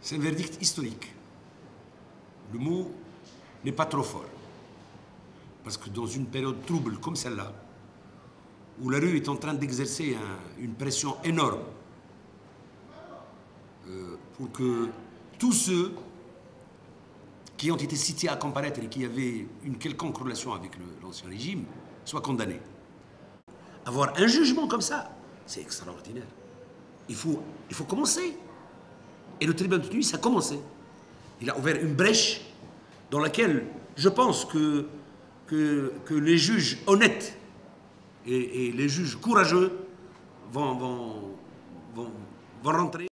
C'est un verdict historique. Le mot n'est pas trop fort. Parce que dans une période trouble comme celle-là, où la rue est en train d'exercer une pression énorme pour que tous ceux qui ont été cités à comparaître et qui avaient une quelconque relation avec l'ancien régime soient condamnés. Avoir un jugement comme ça, c'est extraordinaire. Il faut commencer. Et le tribunal de Tunis a commencé. Il a ouvert une brèche dans laquelle je pense que les juges honnêtes et les juges courageux vont rentrer.